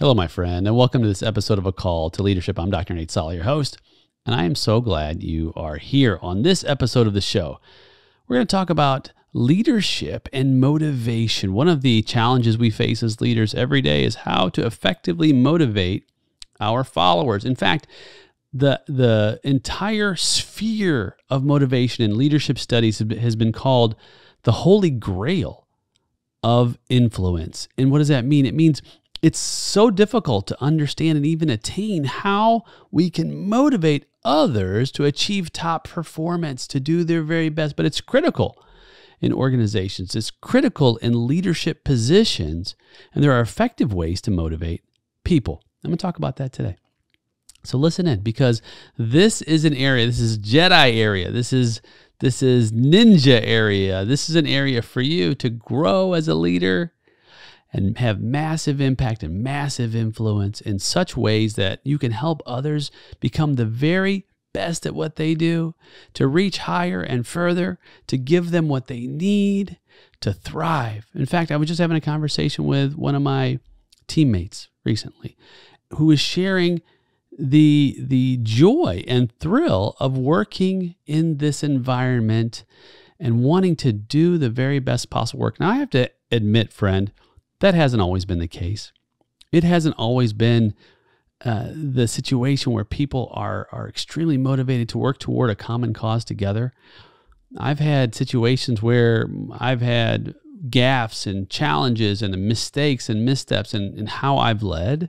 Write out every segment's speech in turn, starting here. Hello, my friend, and welcome to this episode of A Call to Leadership. I'm Dr. Nate Salah, your host, and I am so glad you are here. On this episode of the show, we're going to talk about leadership and motivation. One of the challenges we face as leaders every day is how to effectively motivate our followers. In fact, the entire sphere of motivation in leadership studies has been called the holy grail of influence. And what does that mean? It means it's so difficult to understand and even attain how we can motivate others to achieve top performance, to do their very best. But it's critical in organizations. It's critical in leadership positions. And there are effective ways to motivate people. I'm going to talk about that today. So listen in, because this is an area, this is Jedi area, this is ninja area. This is an area for you to grow as a leader and have massive impact and massive influence in such ways that you can help others become the very best at what they do, to reach higher and further, to give them what they need, to thrive. In fact, I was just having a conversation with one of my teammates recently who was sharing the joy and thrill of working in this environment and wanting to do the very best possible work. Now, I have to admit, friend, that hasn't always been the case. It hasn't always been the situation where people are extremely motivated to work toward a common cause together. I've had situations where I've had gaffes and challenges and mistakes and missteps in how I've led,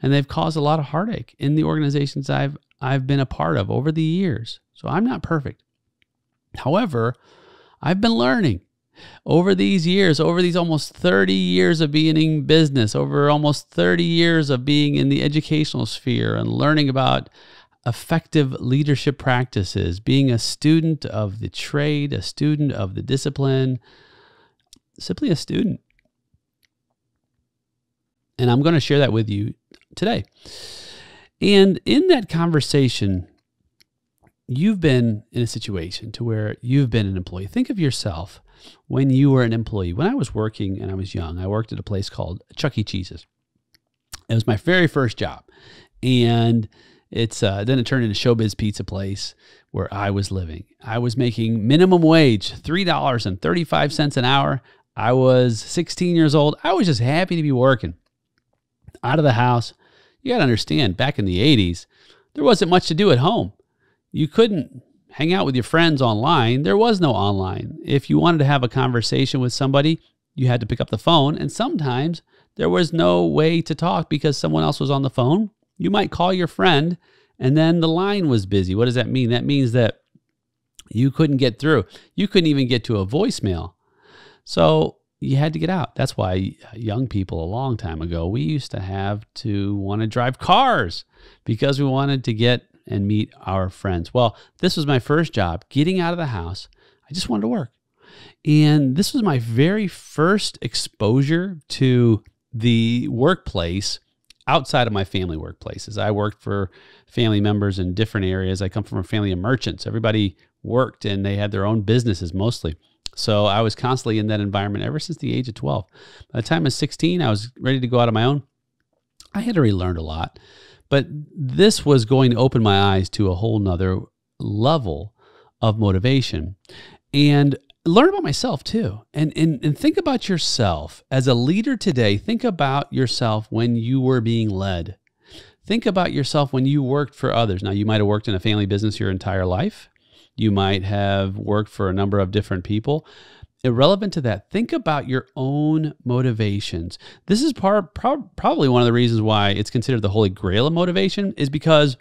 and they've caused a lot of heartache in the organizations I've been a part of over the years. So I'm not perfect. However, I've been learning. Over these years, over these almost 30 years of being in business, over almost 30 years of being in the educational sphere and learning about effective leadership practices, being a student of the trade, a student of the discipline, simply a student. And I'm going to share that with you today. And in that conversation, you've been in a situation to where you've been an employee. Think of yourself when you were an employee. When I was working and I was young, I worked at a place called Chuck E. Cheese's. It was my very first job. And it's then it turned into Showbiz Pizza Place where I was living. I was making minimum wage, $3.35 an hour. I was 16 years old. I was just happy to be working out of the house. You got to understand, back in the 80s, there wasn't much to do at home. You couldn't hang out with your friends online. There was no online. If you wanted to have a conversation with somebody, you had to pick up the phone. And sometimes there was no way to talk because someone else was on the phone. You might call your friend and then the line was busy. What does that mean? That means that you couldn't get through. You couldn't even get to a voicemail. So you had to get out. That's why young people a long time ago, we used to have to want to drive cars because we wanted to get and meet our friends. Well, this was my first job, getting out of the house. I just wanted to work. And this was my very first exposure to the workplace outside of my family workplaces. I worked for family members in different areas. I come from a family of merchants. Everybody worked and they had their own businesses mostly. So I was constantly in that environment ever since the age of 12. By the time I was 16, I was ready to go out on my own. I had already learned a lot. But this was going to open my eyes to a whole nother level of motivation and learn about myself too. And think about yourself as a leader today. Think about yourself when you were being led. Think about yourself when you worked for others. Now, you might have worked in a family business your entire life. You might have worked for a number of different people. Irrelevant to that, think about your own motivations. This is probably one of the reasons why it's considered the holy grail of motivation, is because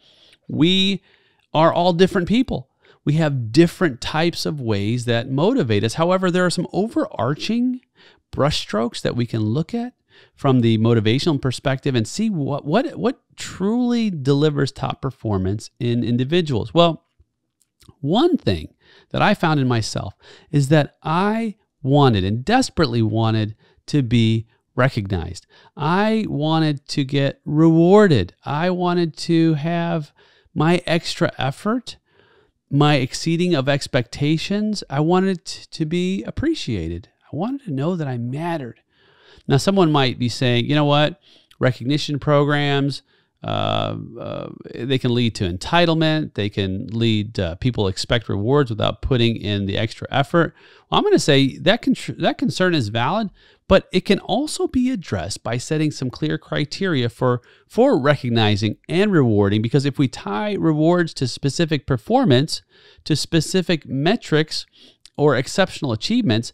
we are all different people. We have different types of ways that motivate us. However, there are some overarching brushstrokes that we can look at from the motivational perspective and see what truly delivers top performance in individuals. Well, one thing that I found in myself is that I wanted and desperately wanted to be recognized. I wanted to get rewarded. I wanted to have my extra effort, my exceeding of expectations. I wanted to be appreciated. I wanted to know that I mattered. Now, someone might be saying, you know what? recognition programs. They can lead to entitlement. They can lead people expect rewards without putting in the extra effort. Well, I'm going to say that concern is valid, but it can also be addressed by setting some clear criteria for recognizing and rewarding, because if we tie rewards to specific performance, to specific metrics or exceptional achievements,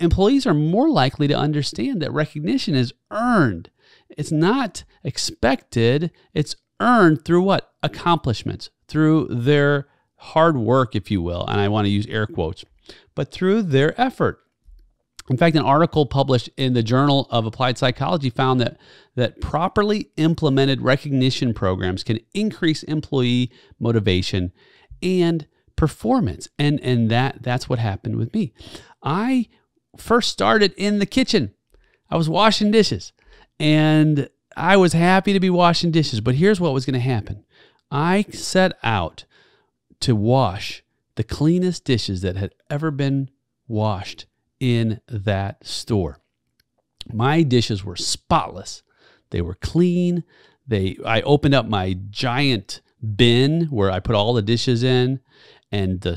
employees are more likely to understand that recognition is earned. It's not expected. It's earned through what? Accomplishments, through their hard work, if you will. And I want to use air quotes, but through their effort. In fact, an article published in the Journal of Applied Psychology found that properly implemented recognition programs can increase employee motivation and performance. And that's what happened with me. I first started in the kitchen. I was washing dishes. And I was happy to be washing dishes, but here's what was going to happen. I set out to wash the cleanest dishes that had ever been washed in that store. My dishes were spotless. They were clean. I opened up my giant bin where I put all the dishes in, and the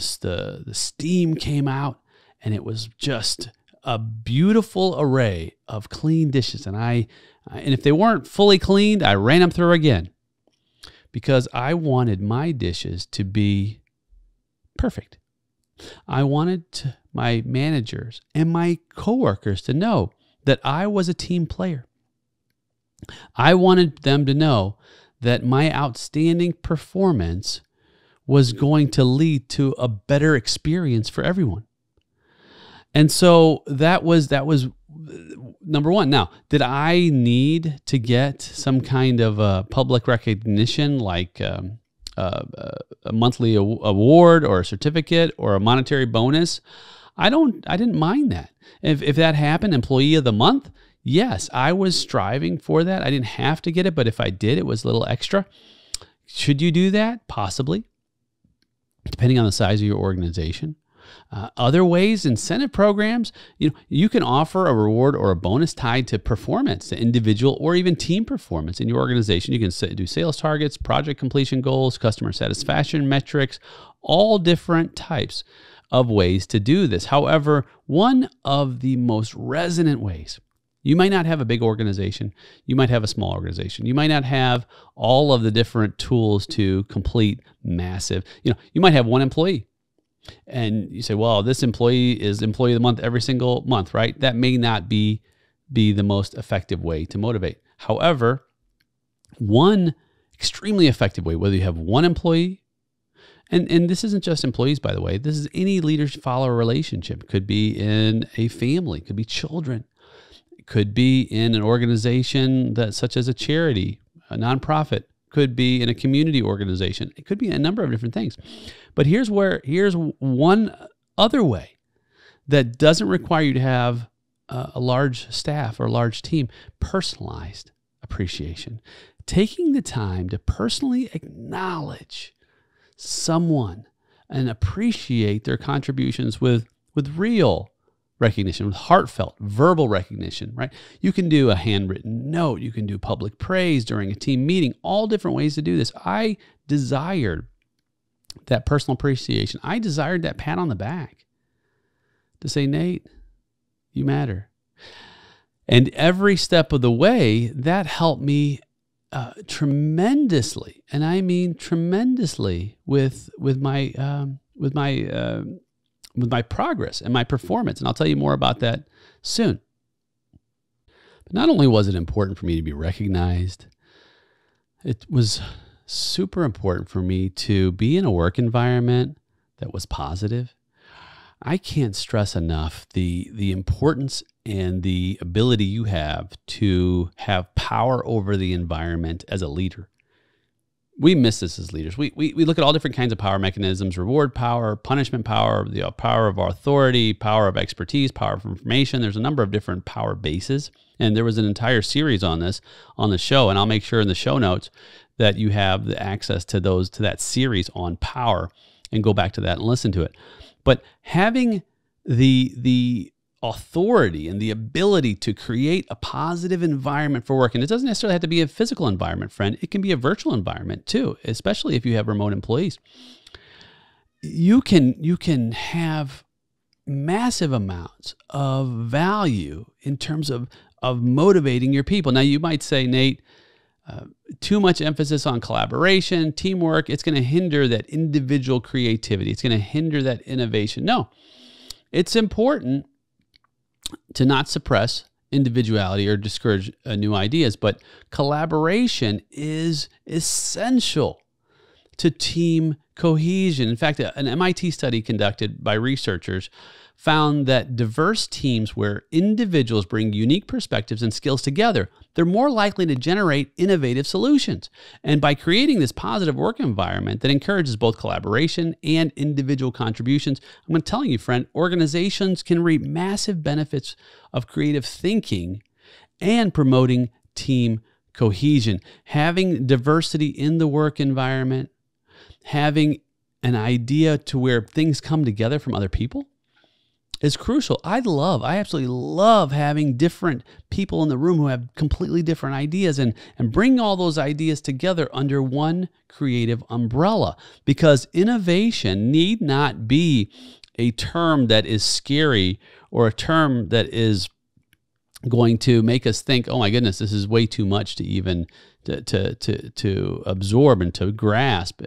steam came out, and it was just a beautiful array of clean dishes. And if they weren't fully cleaned, I ran them through again, because I wanted my dishes to be perfect. I wanted my managers and my coworkers to know that I was a team player. I wanted them to know that my outstanding performance was going to lead to a better experience for everyone. And so that was number one. Now, did I need to get some kind of public recognition, like a monthly award or a certificate or a monetary bonus? I didn't mind that. If that happened, employee of the month, yes, I was striving for that. I didn't have to get it, but if I did, it was a little extra. Should you do that? Possibly, depending on the size of your organization. Other ways, incentive programs, you can offer a reward or a bonus tied to performance, to individual or even team performance in your organization. You can do sales targets, project completion goals, customer satisfaction metrics, all different types of ways to do this. However, one of the most resonant ways, you might not have a big organization, you might have a small organization, you might not have all of the different tools to complete massive, you might have one employee. And you say, well, this employee is employee of the month every single month, right? That may not be the most effective way to motivate. However, one extremely effective way, whether you have one employee, and this isn't just employees, by the way, this is any leader-follower relationship. It could be in a family, it could be children, it could be in an organization that, such as a charity, a nonprofit, could be in a community organization. It could be a number of different things. But here's one other way that doesn't require you to have a large staff or a large team: personalized appreciation. Taking the time to personally acknowledge someone and appreciate their contributions with real recognition, with heartfelt verbal recognition, right? You can do a handwritten note. You can do public praise during a team meeting, all different ways to do this. I desired that personal appreciation. I desired that pat on the back to say, Nate, you matter. And every step of the way, that helped me tremendously. And I mean tremendously with my progress and my performance. And I'll tell you more about that soon. But not only was it important for me to be recognized, it was super important for me to be in a work environment that was positive. I can't stress enough the importance and the ability you have to have power over the environment as a leader. We miss this as leaders. We look at all different kinds of power mechanisms: reward power, punishment power, the power of authority, power of expertise, power of information. There's a number of different power bases. And there was an entire series on this on the show. And I'll make sure in the show notes that you have the access to that series on power, and go back to that and listen to it. But having the authority and the ability to create a positive environment for work. And it doesn't necessarily have to be a physical environment, friend. It can be a virtual environment too, especially if you have remote employees. You can have massive amounts of value in terms of motivating your people. Now, you might say, Nate, too much emphasis on collaboration, teamwork, it's going to hinder that individual creativity. It's going to hinder that innovation. No, it's important to not suppress individuality or discourage new ideas, but collaboration is essential to team cohesion. In fact, an MIT study conducted by researchers found that diverse teams where individuals bring unique perspectives and skills together, they're more likely to generate innovative solutions. And by creating this positive work environment that encourages both collaboration and individual contributions, I'm telling you, friend, organizations can reap massive benefits of creative thinking and promoting team cohesion. Having diversity in the work environment, having an idea to where things come together from other people is crucial. I absolutely love having different people in the room who have completely different ideas and bring all those ideas together under one creative umbrella, because innovation need not be a term that is scary or a term that is going to make us think, oh my goodness, this is way too much to even to absorb and to grasp.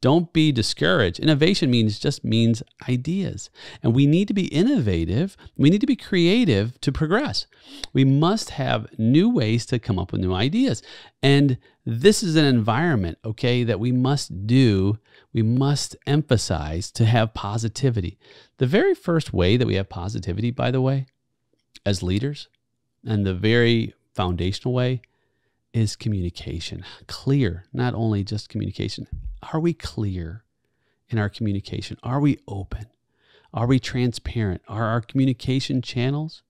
Don't be discouraged. Innovation just means ideas. And we need to be innovative. We need to be creative to progress. We must have new ways to come up with new ideas. And this is an environment, okay, that we must do. We must emphasize to have positivity. The very first way that we have positivity, by the way, as leaders, and the very foundational way, is communication. Clear, not only just communication. Are we clear in our communication? Are we open? Are we transparent? Are our communication channels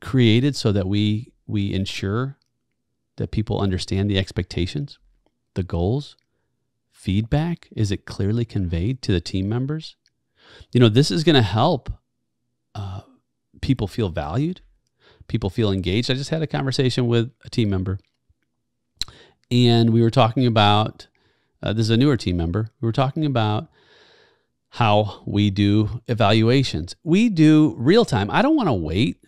created so that we ensure that people understand the expectations, the goals, feedback? Is it clearly conveyed to the team members? You know, this is going to help people feel valued. People feel engaged. I just had a conversation with a team member, and we were talking about, this is a newer team member. We were talking about how we do evaluations. We do real time. I don't want to wait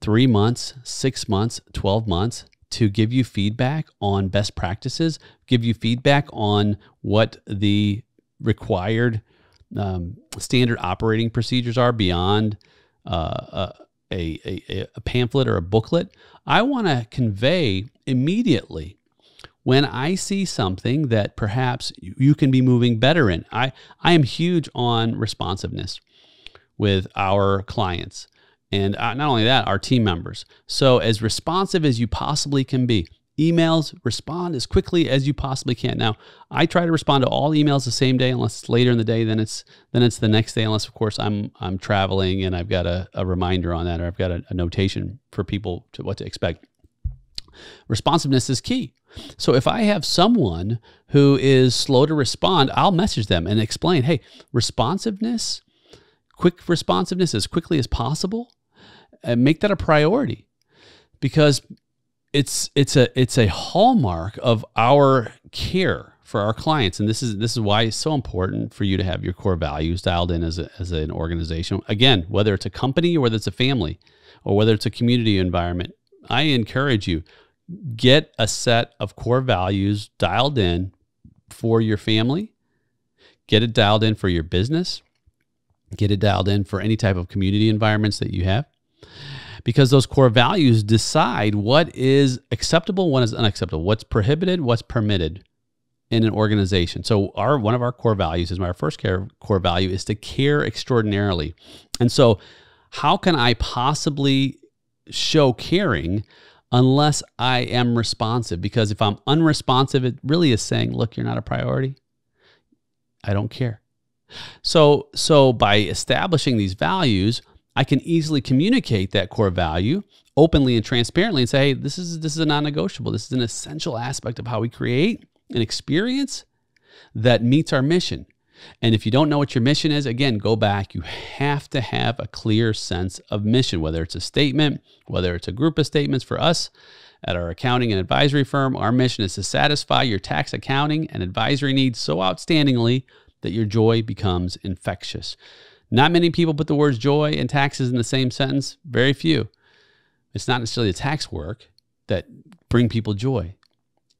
3 months, 6 months, 12 months to give you feedback on best practices, give you feedback on what the required standard operating procedures are beyond a pamphlet or a booklet. I want to convey immediately when I see something that perhaps you can be moving better in. I am huge on responsiveness with our clients, and not only that, our team members. So as responsive as you possibly can be. Emails, respond as quickly as you possibly can. Now, I try to respond to all emails the same day, unless it's later in the day, then it's the next day, unless of course I'm traveling and I've got a reminder on that, or I've got a notation for people to what to expect. Responsiveness is key. So if I have someone who is slow to respond, I'll message them and explain, hey, responsiveness, quick responsiveness as quickly as possible, and make that a priority, because it's a hallmark of our care for our clients. And this is why it's so important for you to have your core values dialed in as an organization. Again, whether it's a company or whether it's a family or whether it's a community environment, I encourage you, get a set of core values dialed in for your family. Get it dialed in for your business. Get it dialed in for any type of community environments that you have, because those core values decide what is acceptable, what is unacceptable, what's prohibited, what's permitted in an organization. So one of our core values is, our first core value is to care extraordinarily. And so how can I possibly show caring unless I am responsive? Because if I'm unresponsive, it really is saying, look, you're not a priority. I don't care. So by establishing these values, I can easily communicate that core value openly and transparently and say, hey, this is a non-negotiable. This is an essential aspect of how we create an experience that meets our mission. And if you don't know what your mission is, again, go back. You have to have a clear sense of mission, whether it's a statement, whether it's a group of statements. For us at our accounting and advisory firm, our mission is to satisfy your tax, accounting, and advisory needs so outstandingly that your joy becomes infectious. Not many people put the words joy and taxes in the same sentence. Very few. It's not necessarily the tax work that bring people joy.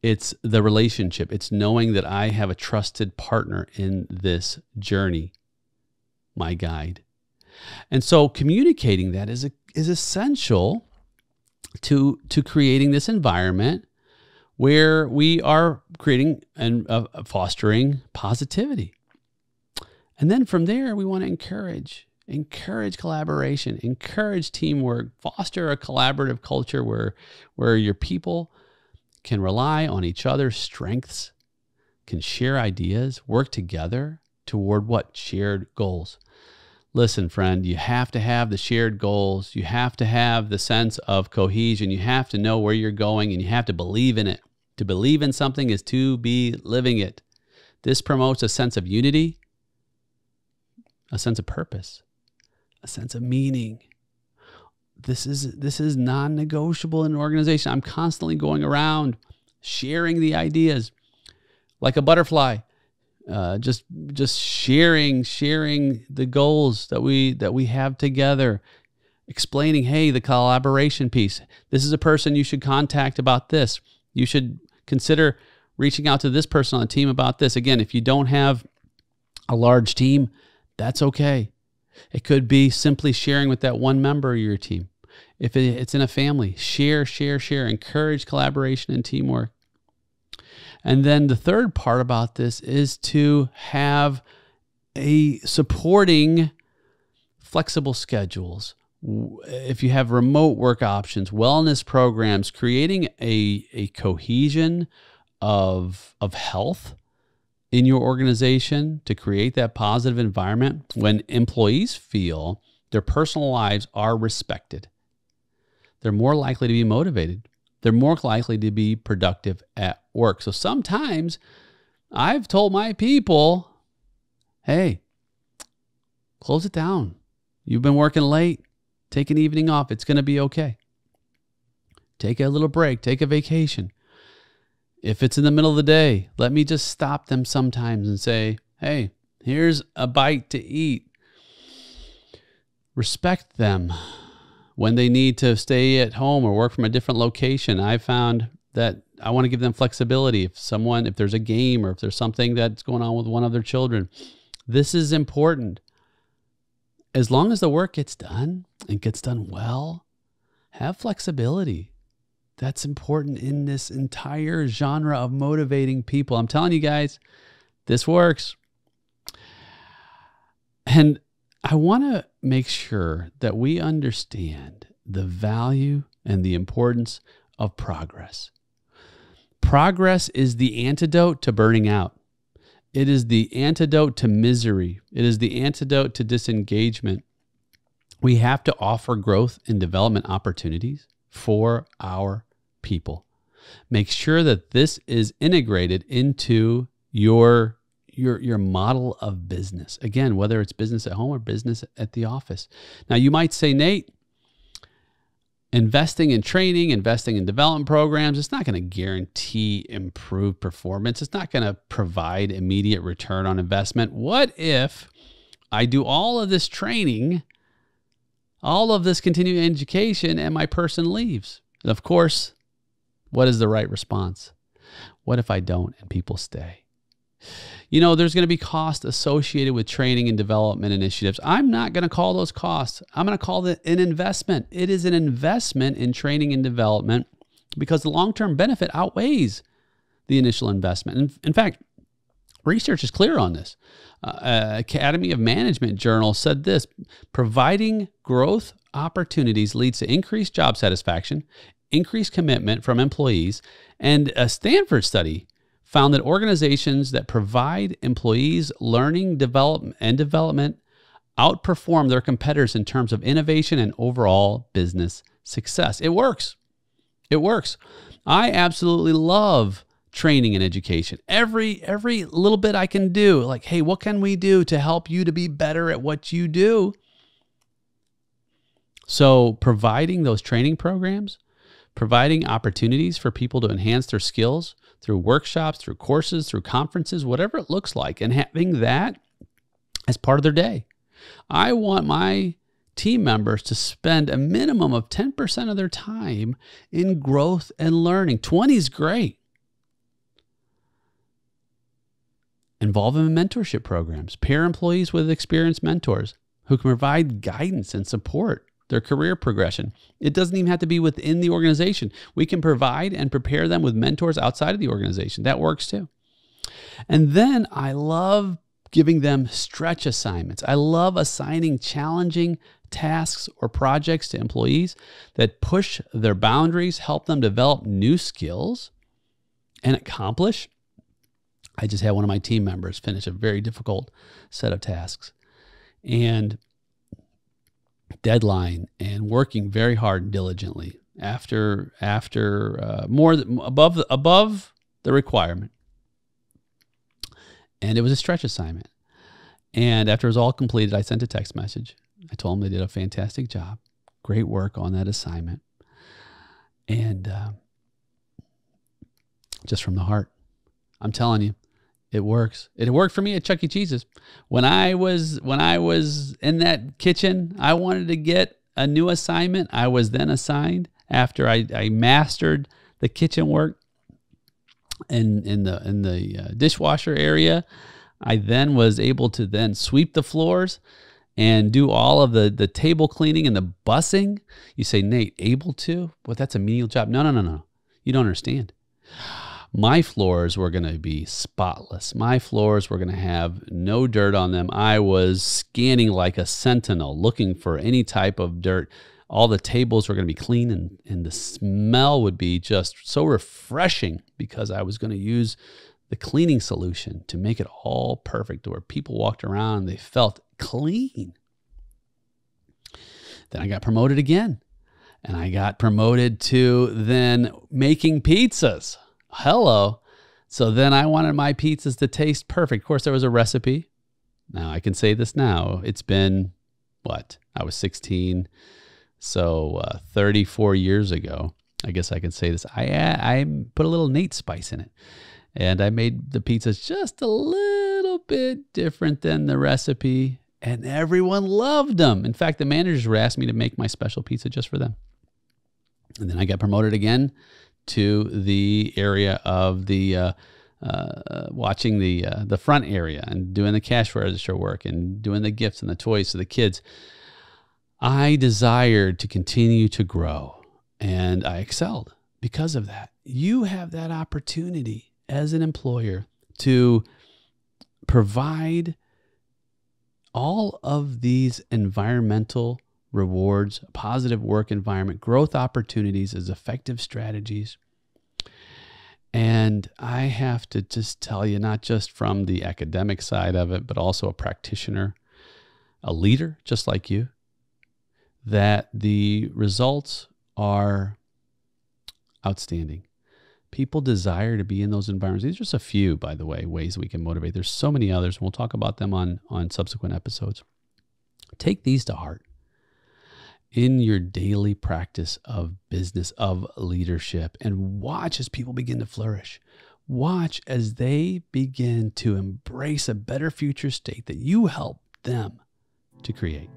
It's the relationship. It's knowing that I have a trusted partner in this journey, my guide. And so communicating that is essential to creating this environment where we are creating and fostering positivity. And then from there, we want to encourage collaboration, encourage teamwork, foster a collaborative culture where your people can rely on each other's strengths, can share ideas, work together toward what? Shared goals. Listen, friend, you have to have the shared goals. You have to have the sense of cohesion. You have to know where you're going and you have to believe in it. To believe in something is to be living it. This promotes a sense of unity, a sense of purpose, a sense of meaning. This is non-negotiable in an organization. I'm constantly going around sharing the ideas like a butterfly, just sharing the goals that we have together, explaining, hey, the collaboration piece. This is a person you should contact about this. You should consider reaching out to this person on the team about this. Again, if you don't have a large team, that's okay. It could be simply sharing with that one member of your team. If it's in a family, share, encourage collaboration and teamwork. And then the third part about this is to have a supporting flexible schedules. If you have remote work options, wellness programs, creating a cohesion of health in your organization to create that positive environment when employees feel their personal lives are respected. They're more likely to be motivated. They're more likely to be productive at work. So sometimes I've told my people, hey, close it down. You've been working late. Take an evening off. It's going to be okay. Take a little break. Take a vacation. If it's in the middle of the day, let me just stop them sometimes and say, hey, here's a bite to eat. Respect them when they need to stay at home or work from a different location. I found that I want to give them flexibility. If there's a game or if there's something that's going on with one of their children, this is important. As long as the work gets done and gets done well, have flexibility. That's important in this entire genre of motivating people. I'm telling you guys, this works. And I want to make sure that we understand the value and the importance of progress. Progress is the antidote to burning out. It is the antidote to misery. It is the antidote to disengagement. We have to offer growth and development opportunities for our people. Make sure that this is integrated into your model of business. Again, whether it's business at home or business at the office. Now you might say, Nate, investing in training, investing in development programs, it's not going to guarantee improved performance. It's not going to provide immediate return on investment. What if I do all of this training, all of this continuing education, and my person leaves? And of course, what is the right response? What if I don't and people stay? You know, there's going to be costs associated with training and development initiatives. I'm not going to call those costs. I'm going to call it an investment. It is an investment in training and development because the long-term benefit outweighs the initial investment. In fact, research is clear on this. Academy of Management Journal said this: providing growth opportunities leads to increased job satisfaction, increased commitment from employees, and a Stanford study found that organizations that provide employees learning, development outperform their competitors in terms of innovation and overall business success. It works. I absolutely love training and education. Every little bit I can do, like, hey, what can we do to help you to be better at what you do? So providing those training programs, providing opportunities for people to enhance their skills through workshops, through courses, through conferences, whatever it looks like, and having that as part of their day. I want my team members to spend a minimum of 10% of their time in growth and learning. 20 is great. Involve them in mentorship programs, pair employees with experienced mentors who can provide guidance and support their career progression. It doesn't even have to be within the organization. We can provide and prepare them with mentors outside of the organization. That works too. And then I love giving them stretch assignments. I love assigning challenging tasks or projects to employees that push their boundaries, help them develop new skills and accomplish. I just had one of my team members finish a very difficult set of tasks and deadline, and working very hard and diligently above the requirement. And it was a stretch assignment. And after it was all completed, I sent a text message. I told them they did a fantastic job. Great work on that assignment. And just from the heart, I'm telling you, it works. It worked for me at Chuck E. Cheese's. When I was in that kitchen, I wanted to get a new assignment. I was then assigned after I mastered the kitchen work in the dishwasher area. I then was able to then sweep the floors and do all of the table cleaning and the bussing. You say, Nate, able to? Well, that's a menial job. No, no, no, no. You don't understand. My floors were going to be spotless. My floors were going to have no dirt on them. I was scanning like a sentinel, looking for any type of dirt. All the tables were going to be clean, and the smell would be just so refreshing because I was going to use the cleaning solution to make it all perfect where people walked around and they felt clean. Then I got promoted again, and I got promoted to then making pizzas. Hello. So then I wanted my pizzas to taste perfect. Of course, there was a recipe. Now I can say this now. It's been, what? I was 16. So 34 years ago, I guess I can say this. I put a little Nate spice in it. And I made the pizzas just a little bit different than the recipe. And everyone loved them. In fact, the managers were asking me to make my special pizza just for them. And then I got promoted again to the area of the watching the front area and doing the cash register work and doing the gifts and the toys to the kids. I desired to continue to grow, and I excelled because of that. You have that opportunity as an employer to provide all of these environmental rewards, positive work environment, growth opportunities as effective strategies. And I have to just tell you, not just from the academic side of it, but also a practitioner, a leader just like you, that the results are outstanding. People desire to be in those environments. These are just a few, by the way, ways we can motivate. There's so many others, and we'll talk about them on subsequent episodes. Take these to heart in your daily practice of business, of leadership, and watch as people begin to flourish. Watch as they begin to embrace a better future state that you help them to create.